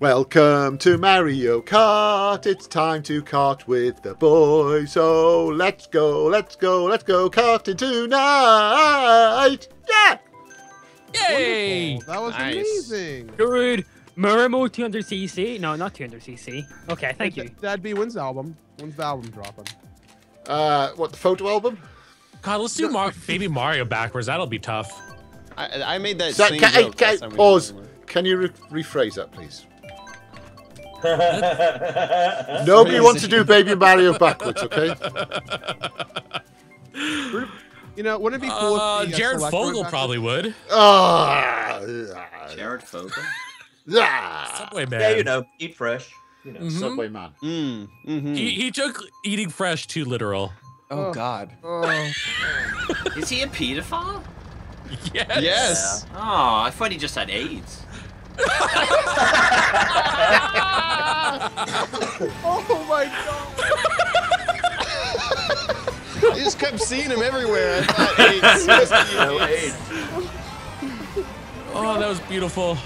Welcome to Mario Kart, it's time to kart with the boys. So let's go, let's go, let's go karting tonight! Yeah! Yay! Wonderful. That was nice. Amazing! Dude, Muramo 200cc? No, not 200cc. Okay, thank you. That'd be when's the album? When's the album dropping? What, the photo album? God, let's do Baby Mario backwards, that'll be tough. I made that same joke. Pause. Can you rephrase that, please? Nobody wants to do Baby Mario backwards, okay? You know, wouldn't it be cool if Jared Fogle probably would. Jared Fogle? Subway man. Yeah, you know, eat fresh. You know, Subway man. He took eating fresh too literal. Oh, God. Is he a pedophile? Yes. Yes. Yeah. Oh, I thought he just had AIDS. Oh my God! I just kept seeing him everywhere. I thought AIDS. No AIDS. Oh, that was beautiful.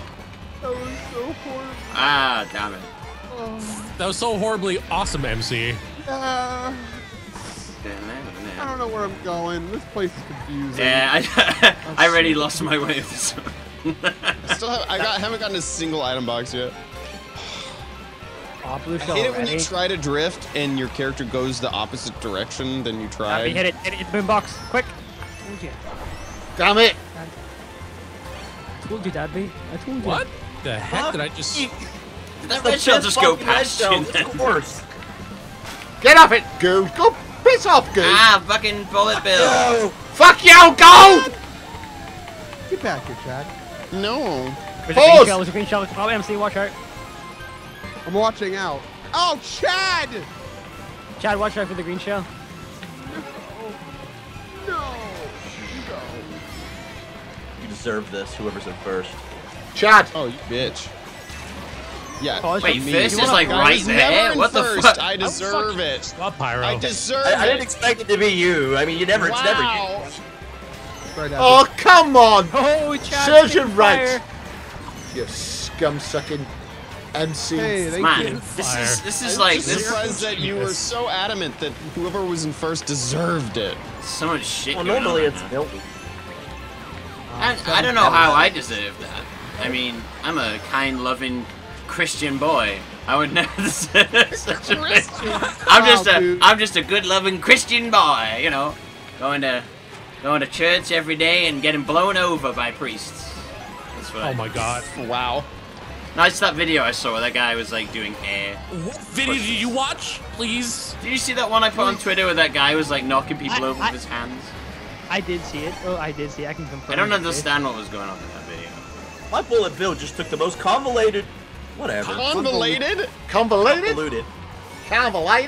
That was so horrible. Ah, damn it. Oh. That was so horribly awesome, MC. I don't know where I'm going. This place is confusing. Yeah, I already lost my way with this one. I haven't gotten a single item box yet. I hate it when you try to drift and your character goes the opposite direction than you tried. Hit it, boombox, quick! Told you. Damn it! I told you, Dadby. I told you. What the heck did I just? That red shell just go past you. Of course. Get off it, Goo. Go piss off, Goo. Ah, fucking bullet bill. No. Fuck you, go! Get back here, Chad. No. There's a green shell. Oh, MC, watch out. I'm watching out. Oh, Chad! Chad, watch out for the green shell. No. You deserve this, whoever's in first. Chad! Oh, you bitch. Yeah. Oh, wait, this is like right there? What the fuck? I deserve it. Stop, Pyro. I deserve it. I didn't expect it to be you. I mean, it's never you. Right oh, come on! Oh, Surgeon Wright! You scum-sucking MC. Hey, man, this is like... I'm surprised that you were so adamant that whoever was in first deserved it. So much shit going normally on, it's Milton. I don't know how I deserve that. I mean, I'm a kind, loving Christian boy. I would never deserve such a thing. I'm just a good-loving Christian boy, you know. Going to church every day and getting blown over by priests. That's what oh my God. Wow. No, it's that video I saw where that guy was like doing hair. What video did you watch, please? Did you see that one I put on Twitter where that guy was like knocking people over with his hands? I did see it. Oh, I did see it. I can confirm. I don't understand what was going on in that video. My bullet bill just took the most convoluted... Whatever. Convoluted? Convoluted? Convoluted?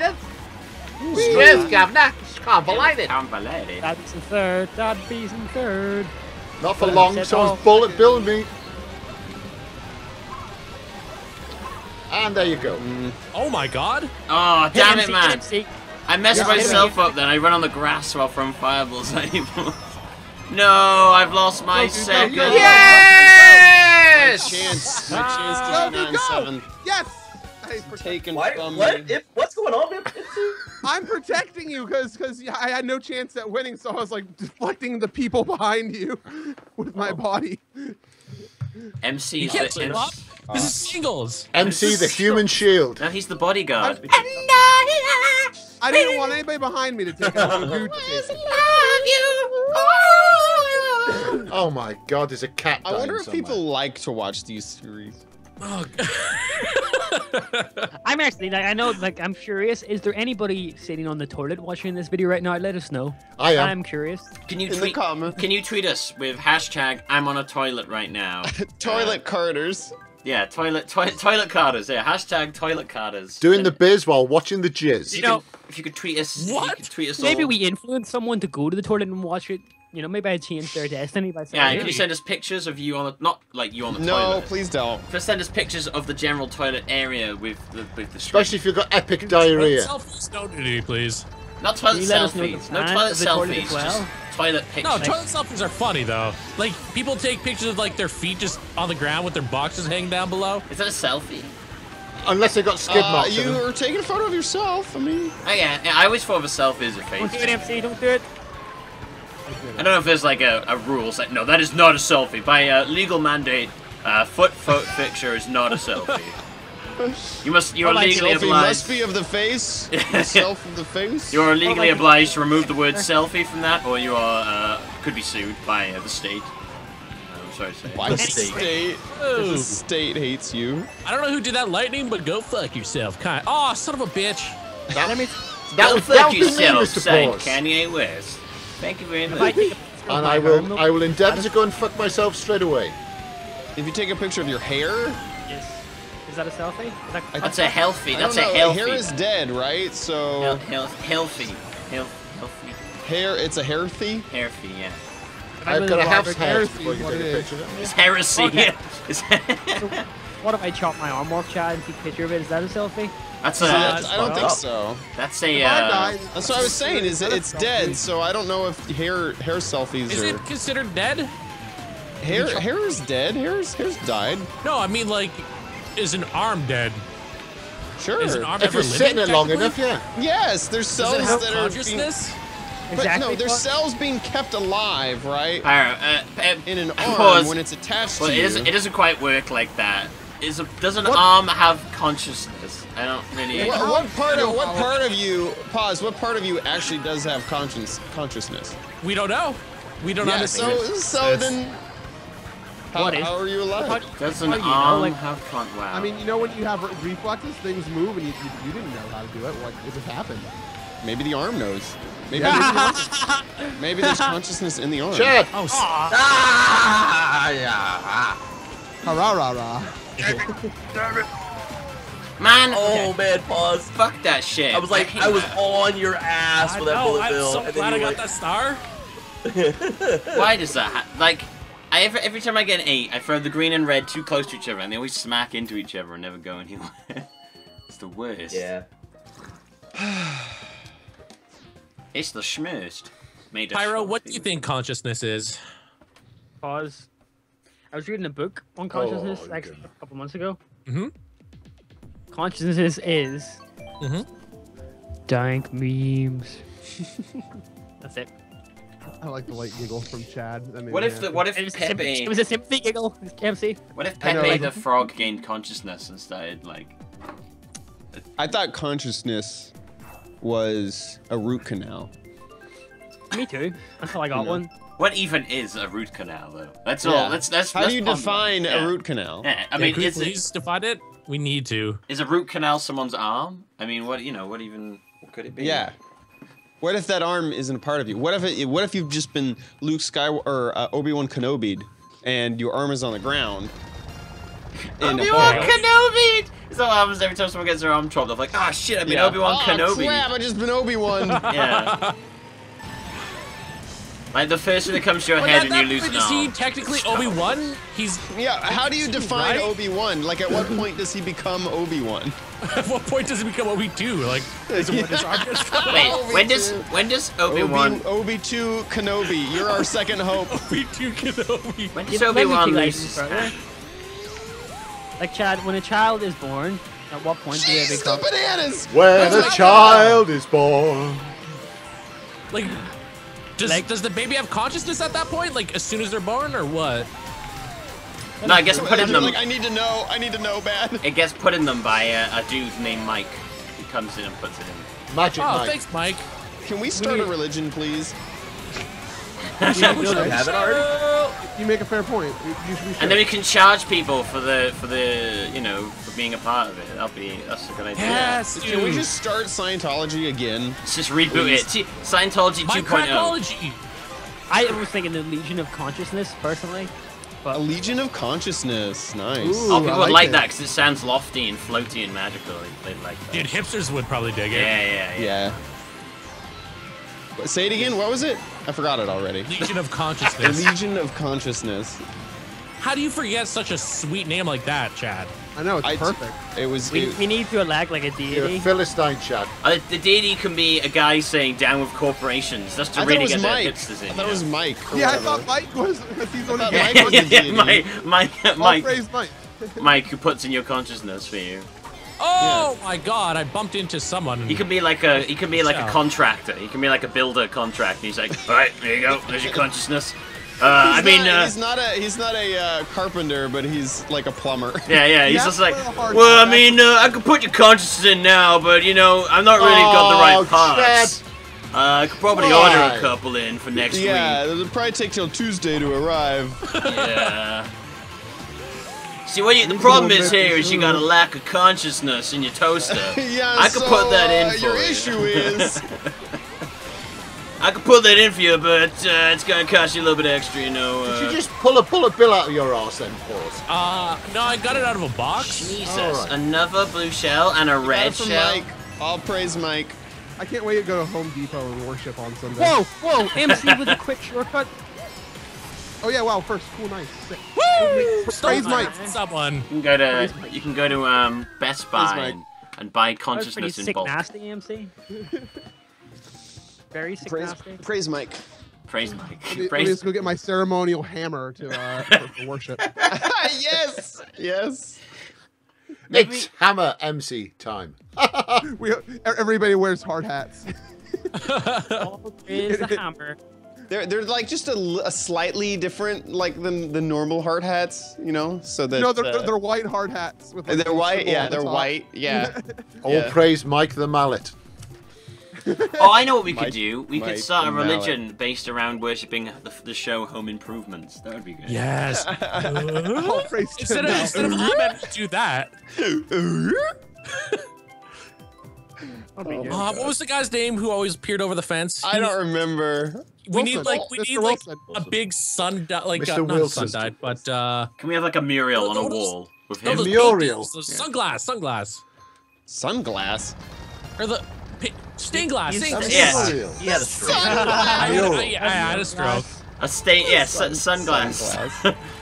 Yes, Governor. Convoluted. Convoluted. That's in third. That'd be in third. Not for long. Someone's bullet billed me. And there you go. Oh my God. Oh damn it, man! I messed myself up. Then I run on the grass while throwing fireballs at people. No, I've lost my second. Yes! My chance. My chance to 9-7. Yes. What's going on, I'm protecting you because I had no chance at winning, so I was like deflecting the people behind you with my body. MC, this is singles. MC, the human shield. Now he's the bodyguard. I didn't want anybody behind me to take out the dude. Oh my God, there's a cat. I wonder if people like to watch these series. Oh. I'm actually, I know, like, I'm curious. Is there anybody sitting on the toilet watching this video right now? Let us know. I am. I'm curious. Can you tweet us with hashtag I'm on a toilet right now? Toilet Carters. Yeah, toilet Carters. Yeah, hashtag toilet Carters. Doing the biz while watching the jizz. You know, if you could tweet us, maybe we influence someone to go to the toilet and watch it. You know, maybe I change their destiny by saying... Yeah, can you send us pictures of you on the... Not, like, you on the toilet. No, please don't. Just send us pictures of the general toilet area with the especially if you've got epic diarrhea. Selfies, don't do, please. Not toilet selfies. No toilet selfies. Just toilet pictures. No, toilet selfies are funny, though. Like, people take pictures of, like, their feet just on the ground with their boxes hanging down below. Is that a selfie? Unless they got skid marks. You were taking a photo of yourself, I mean. Oh, yeah. I always thought of a selfie as a face. Don't do it, MC. Don't do it. I don't know if there's, like, a rule. It's like, no, that is not a selfie. By legal mandate, foot picture is not a selfie. You must. You are legally obliged. Must be of the face. Self of the face. You are legally obliged to remove the word selfie from that, or you are could be sued by the state. I'm sorry to say. By the state. The state hates you. I don't know who did that lightning, but go fuck yourself, kind. Oh, son of a bitch. Go fuck yourself, saying Kanye West. Thank you very much. And I will. I will endeavor to go and fuck myself straight away. If you take a picture of your hair. Yes. Is that a selfie? That's a healthy. That's a healthy. Hair is dead, right? So healthy. Hair. It's a healthy. Healthy, yeah. I've got a half healthy. It's heresy. Okay. So what if I chop my arm off, Chad, and take a picture of it? Is that a selfie? That's a. I don't think so. That's a. That's what I was saying. Is it's dead? So I don't know if hair selfies. Is it considered dead? Hair is dead. Hair's died. No, I mean like. Is an arm dead? Sure. Is an arm if you're sitting it long enough, yeah. Yes, there's cells that are consciousness. But exactly no, there's cells being kept alive, right? In an arm when it's attached to you. It doesn't quite work like that. Does an arm have consciousness? I don't really. What part of you actually does have consciousness? We don't know. We don't understand. So then. How are you alive? That's an arm. Like, wow. I mean, you know when you have reflexes, things move, and you didn't know how to do it. What just happened? Maybe the arm knows. Maybe there's consciousness in the arm. Chad. Oh. Man. Oh man, pause. Fuck that shit. I was like, I was on your ass with that bullet bill. I'm so glad I got that star. Why does that happen? Like. Every time I get an 8, I throw the green and red too close to each other, and they always smack into each other and never go anywhere. It's the worst. Yeah. It's the schmurst. Pyro, what do you think consciousness is? Pause. I was reading a book on consciousness actually a couple months ago. Mm-hmm. Consciousness is... Mm-hmm. Dank memes. That's it. I like the light giggle from Chad. What if Pepe? It was a sympathy giggle. MC. What if Pepe the Frog gained consciousness and started like? I thought consciousness was a root canal. Me too. Until I got one. What even is a root canal though? That's all. That's how do you define a root canal? Yeah, I mean, is it define it? We need to. Is a root canal someone's arm? I mean, what What even could it be? Yeah. What if that arm isn't a part of you? What if you've just been Luke Skywalker or Obi-Wan Kenobi'd and your arm is on the ground? Obi-Wan Kenobi'd! That's what happens every time someone gets their arm chopped off. Like, ah, shit, I've been Obi-Wan Kenobi. Crap, I've just been Obi-Wan. Yeah. Like the first thing that comes to your head and you lose an arm. Is he technically Obi-Wan? He's how do you define Obi-Wan? Like, at what point does he become Obi-Wan? At what point does he become Obi-2? Like, is it when does Obi-Wan? Obi-2 Kenobi, you're our second hope. Obi-2 Kenobi. When does Obi-Wan lose? Like Chad, when a child is born, at what point do they become? Bananas. When a child is born. Like. Does the baby have consciousness at that point? Like as soon as they're born, or what? No, I guess put in them. Like, I need to know, bad. It gets put in them by a dude named Mike. He comes in and puts it in. Magic Mike. Thanks, Mike. Can we start a religion, please? You make a fair point. And then we can charge people for the for being a part of it. That's a good idea. Yes, dude. Can we just start Scientology again? Let's just reboot it. Scientology 2.0. I was thinking the Legion of Consciousness personally. But... A Legion of Consciousness, nice. Ooh, people would like that because it sounds lofty and floaty and magical. They'd like that. Dude, hipsters would probably dig it. Yeah. Say it again. What was it? I forgot it already. Legion of Consciousness. Legion of Consciousness. How do you forget such a sweet name like that, Chad? I know, it's perfect. It was. We need to elect like a deity. A Philistine shot. The deity can be a guy saying "down with corporations." That's the rating of the hipsters in. I thought it was Mike. Yeah, I thought Mike was. He's only Mike was the deity. Mike. Mike, who puts in your consciousness for you. Oh my God! I bumped into someone. He could be like a. He could be like a contractor. He can be like a builder contractor. He's like, all right, there you go. There's your consciousness. He's not a carpenter, but he's like a plumber. Yeah, yeah. He's just like, well, I mean, I could put your consciousness in now, but you know, I'm not really got the right parts. I could probably order a couple in for next week. Yeah, it'll probably take till Tuesday to arrive. Yeah. See, the problem is here is you got a lack of consciousness in your toaster. Yeah, I could put that in for you. Your issue is. I could put that in for you, but it's gonna cost you a little bit extra, you know. Did you just pull a bill out of your arse then, Paws? No, I got it out of a box. Jesus, another blue shell and a red shell. Mike. All praise Mike. I can't wait to go to Home Depot and worship on Sunday. Whoa, whoa, MC with a quick shortcut. Oh yeah, wow, first, cool, nice, sick. Woo! Praise Mike. Someone. You can go to Best Buy and buy consciousness in bulk. That's pretty sick, nasty, MC. Very praise Mike. Praise Mike. Let me just go get my ceremonial hammer to for worship. Yes, yes. It's hammer MC time. Everybody wears hard hats. All praise the hammer. They're like just a slightly different like than the normal hard hats, you know. So that they're white hard hats. With like, they're white. Yeah, they're white. Yeah. All praise Mike the Mallet. Oh, I know what we could do. We could start a religion based around worshipping the show Home Improvements. That would be good. Yes. Instead of I meant to do that. What was the guy's name who always peered over the fence? I don't remember. We need like a big sun, like not sundial, but can we have like a mural on a wall with him? Muriel. Sunglass. Or the. Stained glass. Yeah, he had a stroke. I had a stroke. A stain, yeah, sunglass.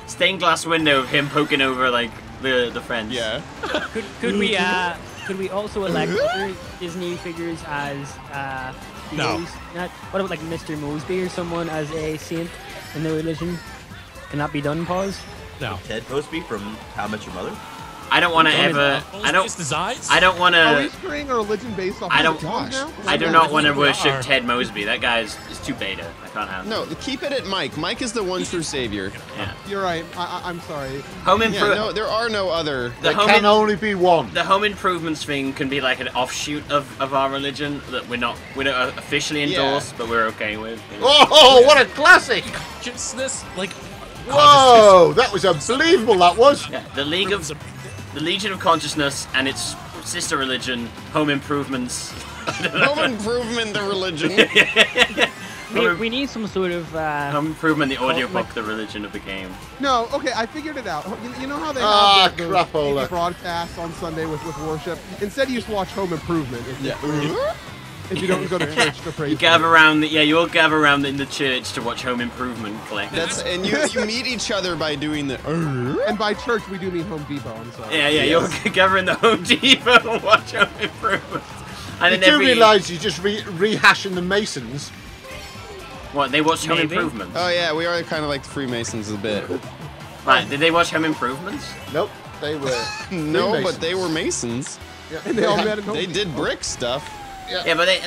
Stained glass window of him poking over like the fence. Yeah. Could we also elect other Disney figures as no? What about like Mr. Mosby or someone as a saint in the religion? Can that be done? Pause. No. Ted Mosby from How I Met Your Mother. I don't want to ever. I don't want to. Are we creating a religion based off? I do not want to worship Ted Mosby. That guy is too beta. I can't have. No, keep it at Mike. Mike is the one true savior. Yeah. You're right. I'm sorry. Home improvement. Yeah, no, there are no other. There can only be one. The home improvements thing can be like an offshoot of our religion that we're not officially endorsed, but we're okay with. You know? Oh, what a classic! Just this, like. Whoa, that was unbelievable. That was. Yeah, the League of. The Legion of Consciousness and its sister religion, Home Improvements. Home Improvement, the religion. we need some sort of... Home Improvement, the audiobook, the religion of the game. No, okay, I figured it out. You know how they have the broadcast on Sunday with worship? Instead, you just watch Home Improvement. If you don't go to church to pray. You all gather around in the church to watch Home Improvement collectively. And you meet each other by doing the. And by church we do mean Home Depot. I'm sorry. Yeah, yeah, you all gather in the Home Depot and watch Home Improvement. And you realize you're just rehashing the Masons. What they watch Home Improvements? Oh yeah, we are kind of like the Freemasons a bit. Right? Did they watch Home Improvements? Nope, they were. No, but they were Masons. Yeah, and they all met at Home Depot. They did brick stuff. Yeah. Yeah, but they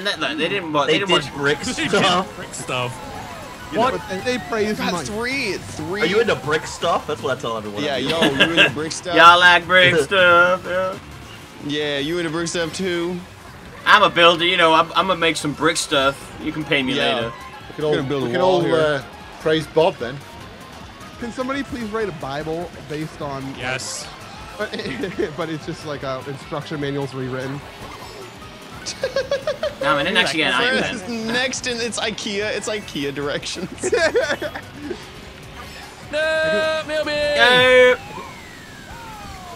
didn't watch. They didn't watch brick stuff. Brick stuff. What? They praise Mike. Three. Are you into brick stuff? That's what I tell everyone. Yeah, yo, you into brick stuff? Y'all like brick stuff? Yeah. Yeah, you into brick stuff too? I'm a builder. You know, I'm gonna make some brick stuff. You can pay me later. We can all praise Bob then. Can somebody please write a Bible based on? Yes. But it's just like a instruction manual's rewritten. No, I didn't actually get an iPad. Next, it's IKEA. It's IKEA directions. No, mailman.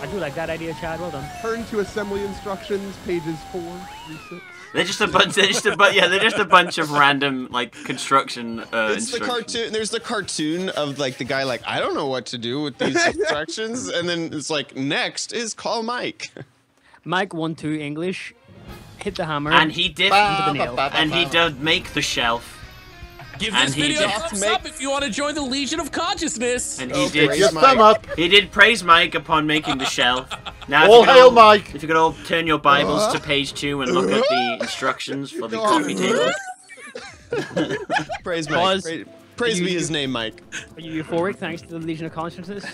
I do like that idea, Chad. Well done. Turn to assembly instructions, pages 4 through 6. They're just a bunch of random like construction instructions. The cartoon. There's the cartoon of like the guy like, I don't know what to do with these instructions, and then it's like, next is call Mike. Mike 1 2 English, hit the hammer, and he did, and he did make the shelf. Give this video a thumbs up if you want to join the Legion of Consciousness. And he did just thumb up. He did praise Mike upon making the shelf. Now, all hail Mike! If you could all turn your Bibles to page 2 and look at the instructions for the coffee table. Praise Mike. Praise be his name, Mike. Are you euphoric thanks to the Legion of Consciousness?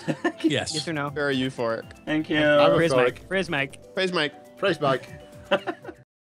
Yes. Yes or no? Very euphoric. Thank you. Praise Mike. Praise Mike. Praise Mike. Praise Mike.